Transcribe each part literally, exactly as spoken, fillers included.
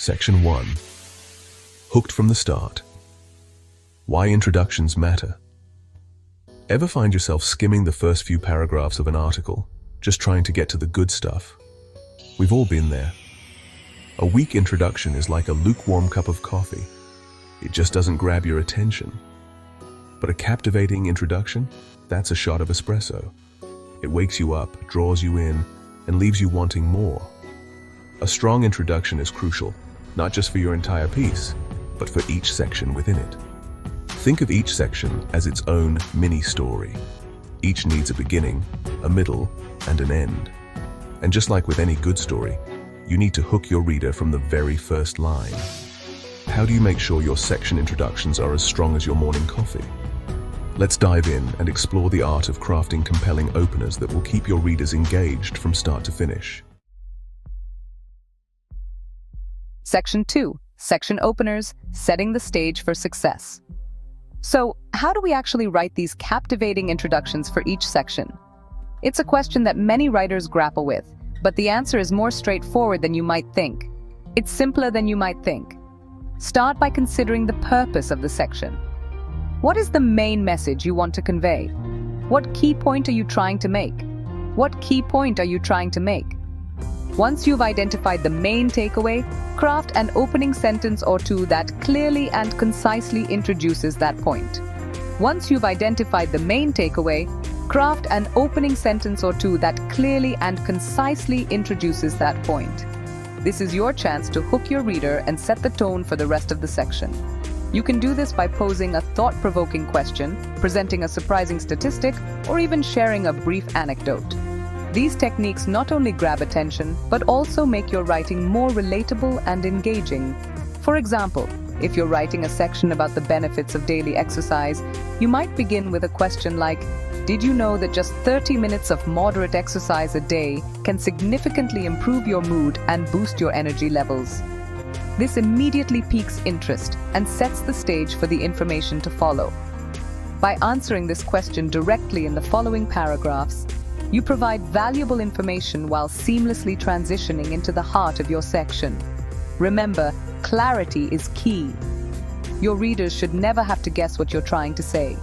Section one. Hooked from the start. Why introductions matter. Ever find yourself skimming the first few paragraphs of an article, just trying to get to the good stuff? We've all been there. A weak introduction is like a lukewarm cup of coffee. It just doesn't grab your attention. But a captivating introduction? That's a shot of espresso. It wakes you up, draws you in, and leaves you wanting more. A strong introduction is crucial, not just for your entire piece, but for each section within it. Think of each section as its own mini-story. Each needs a beginning, a middle, and an end. And just like with any good story, you need to hook your reader from the very first line. How do you make sure your section introductions are as strong as your morning coffee? Let's dive in and explore the art of crafting compelling openers that will keep your readers engaged from start to finish. Section two, section openers, setting the stage for success. So, how do we actually write these captivating introductions for each section? It's a question that many writers grapple with, but the answer is more straightforward than you might think. It's simpler than you might think. Start by considering the purpose of the section. What is the main message you want to convey? What key point are you trying to make? What key point are you trying to make? Once you've identified the main takeaway, craft an opening sentence or two that clearly and concisely introduces that point. Once you've identified the main takeaway, craft an opening sentence or two that clearly and concisely introduces that point. This is your chance to hook your reader and set the tone for the rest of the section. You can do this by posing a thought-provoking question, presenting a surprising statistic, or even sharing a brief anecdote. These techniques not only grab attention, but also make your writing more relatable and engaging. For example, if you're writing a section about the benefits of daily exercise, you might begin with a question like, "Did you know that just thirty minutes of moderate exercise a day can significantly improve your mood and boost your energy levels?" This immediately piques interest and sets the stage for the information to follow. By answering this question directly in the following paragraphs, you provide valuable information while seamlessly transitioning into the heart of your section. Remember, clarity is key. Your readers should never have to guess what you're trying to say.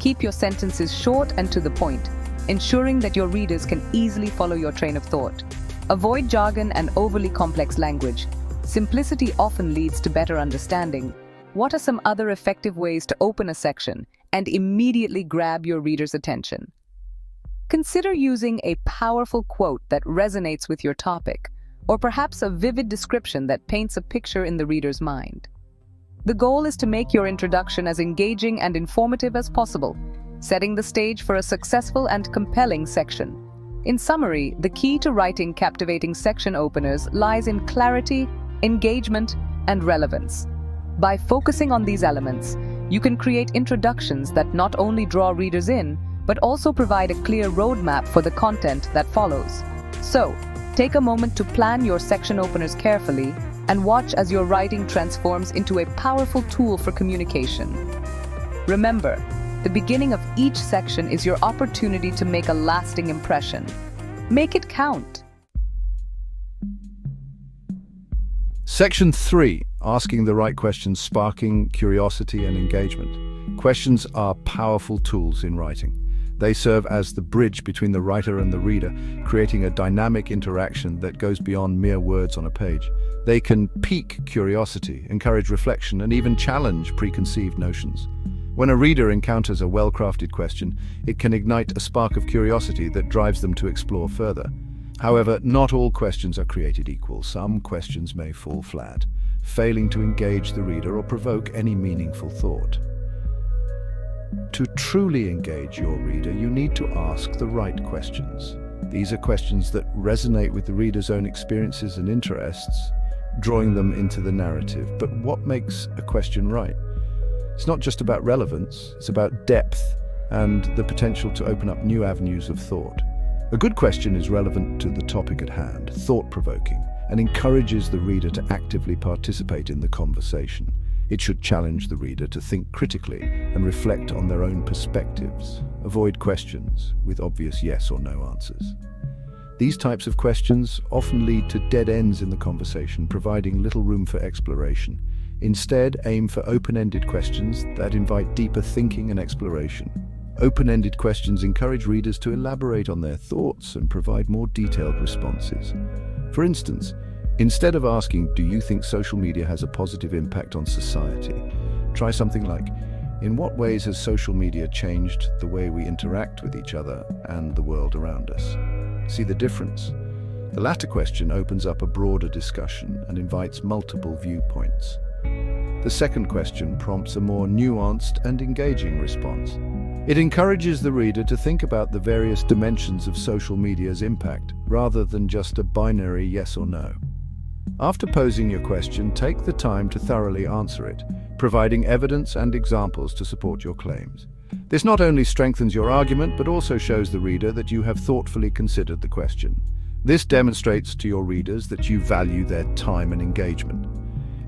Keep your sentences short and to the point, ensuring that your readers can easily follow your train of thought. Avoid jargon and overly complex language. Simplicity often leads to better understanding. What are some other effective ways to open a section and immediately grab your reader's attention? Consider using a powerful quote that resonates with your topic, or perhaps a vivid description that paints a picture in the reader's mind. The goal is to make your introduction as engaging and informative as possible, setting the stage for a successful and compelling section. In summary, the key to writing captivating section openers lies in clarity, engagement, and relevance. By focusing on these elements, you can create introductions that not only draw readers in, but also provide a clear roadmap for the content that follows. So, take a moment to plan your section openers carefully and watch as your writing transforms into a powerful tool for communication. Remember, the beginning of each section is your opportunity to make a lasting impression. Make it count. Section three, asking the right questions, sparking curiosity and engagement. Questions are powerful tools in writing. They serve as the bridge between the writer and the reader, creating a dynamic interaction that goes beyond mere words on a page. They can pique curiosity, encourage reflection, and even challenge preconceived notions. When a reader encounters a well-crafted question, it can ignite a spark of curiosity that drives them to explore further. However, not all questions are created equal. Some questions may fall flat, failing to engage the reader or provoke any meaningful thought. To truly engage your reader, you need to ask the right questions. These are questions that resonate with the reader's own experiences and interests, drawing them into the narrative. But what makes a question right? It's not just about relevance, it's about depth and the potential to open up new avenues of thought. A good question is relevant to the topic at hand, thought-provoking, and encourages the reader to actively participate in the conversation. It should challenge the reader to think critically and reflect on their own perspectives. Avoid questions with obvious yes or no answers. These types of questions often lead to dead ends in the conversation, providing little room for exploration. Instead, aim for open-ended questions that invite deeper thinking and exploration. Open-ended questions encourage readers to elaborate on their thoughts and provide more detailed responses. For instance, instead of asking, "Do you think social media has a positive impact on society?" try something like, "In what ways has social media changed the way we interact with each other and the world around us?" See the difference? The latter question opens up a broader discussion and invites multiple viewpoints. The second question prompts a more nuanced and engaging response. It encourages the reader to think about the various dimensions of social media's impact, rather than just a binary yes or no. After posing your question, take the time to thoroughly answer it, providing evidence and examples to support your claims. This not only strengthens your argument, but also shows the reader that you have thoughtfully considered the question. This demonstrates to your readers that you value their time and engagement.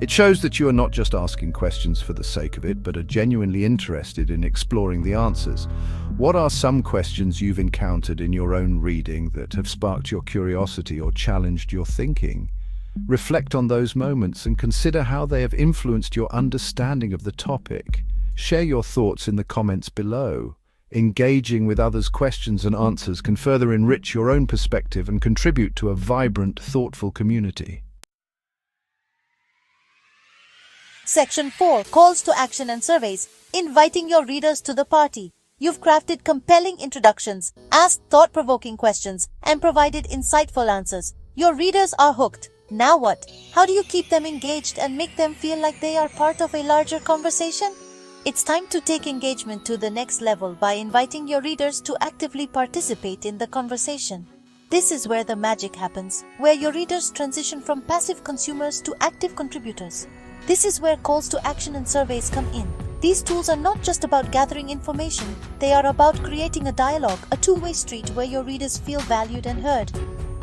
It shows that you are not just asking questions for the sake of it, but are genuinely interested in exploring the answers. What are some questions you've encountered in your own reading that have sparked your curiosity or challenged your thinking? Reflect on those moments and consider how they have influenced your understanding of the topic. Share your thoughts in the comments below. Engaging with others' questions and answers can further enrich your own perspective and contribute to a vibrant, thoughtful community. Section four. Calls to action and surveys. Inviting your readers to the party. You've crafted compelling introductions, asked thought-provoking questions, and provided insightful answers. Your readers are hooked. Now what? How do you keep them engaged and make them feel like they are part of a larger conversation? It's time to take engagement to the next level by inviting your readers to actively participate in the conversation. This is where the magic happens, where your readers transition from passive consumers to active contributors. This is where calls to action and surveys come in. These tools are not just about gathering information, they are about creating a dialogue, a two-way street where your readers feel valued and heard.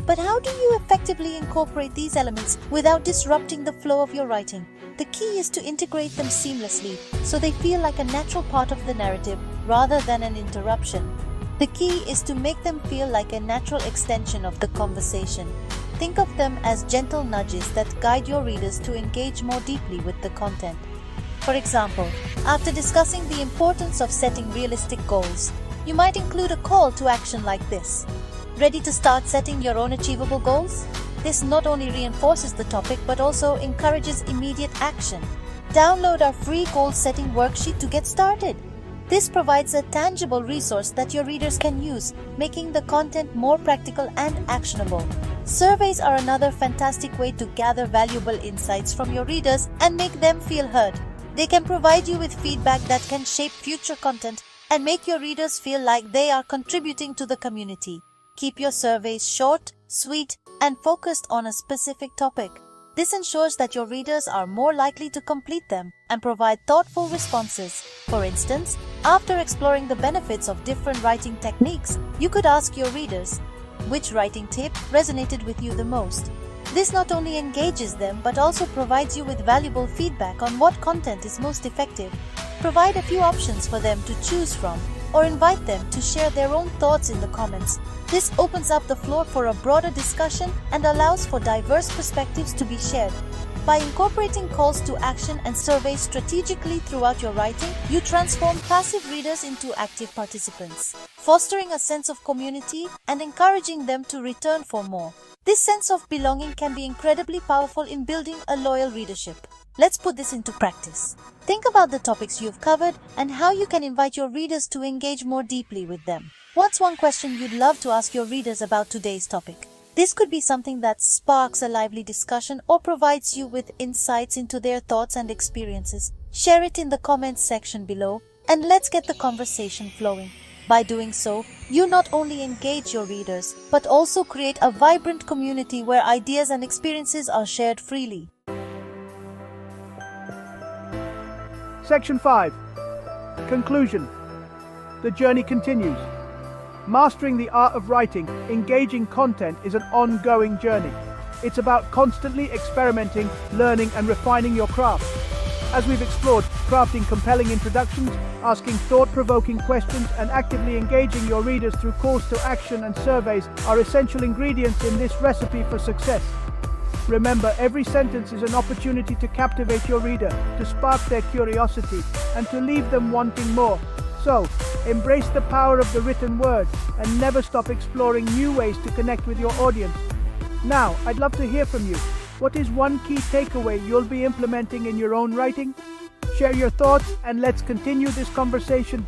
But how do you effectively incorporate these elements without disrupting the flow of your writing? The key is to integrate them seamlessly, so they feel like a natural part of the narrative rather than an interruption. The key is to make them feel like a natural extension of the conversation. Think of them as gentle nudges that guide your readers to engage more deeply with the content. For example, after discussing the importance of setting realistic goals, you might include a call to action like this. Ready to start setting your own achievable goals? This not only reinforces the topic but also encourages immediate action. Download our free goal-setting worksheet to get started. This provides a tangible resource that your readers can use, making the content more practical and actionable. Surveys are another fantastic way to gather valuable insights from your readers and make them feel heard. They can provide you with feedback that can shape future content and make your readers feel like they are contributing to the community. Keep your surveys short, sweet, and focused on a specific topic. This ensures that your readers are more likely to complete them and provide thoughtful responses. For instance, after exploring the benefits of different writing techniques, you could ask your readers, "Which writing tip resonated with you the most?" This not only engages them but also provides you with valuable feedback on what content is most effective. Provide a few options for them to choose from or invite them to share their own thoughts in the comments. This opens up the floor for a broader discussion and allows for diverse perspectives to be shared. By incorporating calls to action and surveys strategically throughout your writing, you transform passive readers into active participants, fostering a sense of community and encouraging them to return for more. This sense of belonging can be incredibly powerful in building a loyal readership. Let's put this into practice. Think about the topics you've covered and how you can invite your readers to engage more deeply with them. What's one question you'd love to ask your readers about today's topic? This could be something that sparks a lively discussion or provides you with insights into their thoughts and experiences. Share it in the comments section below and let's get the conversation flowing. By doing so, you not only engage your readers, but also create a vibrant community where ideas and experiences are shared freely. Section five. Conclusion. The journey continues. Mastering the art of writing, engaging content is an ongoing journey. It's about constantly experimenting, learning and refining your craft. As we've explored, crafting compelling introductions, asking thought-provoking questions and actively engaging your readers through calls to action and surveys are essential ingredients in this recipe for success. Remember, every sentence is an opportunity to captivate your reader, to spark their curiosity, and to leave them wanting more. So, embrace the power of the written word and never stop exploring new ways to connect with your audience. Now, I'd love to hear from you. What is one key takeaway you'll be implementing in your own writing? Share your thoughts and let's continue this conversation.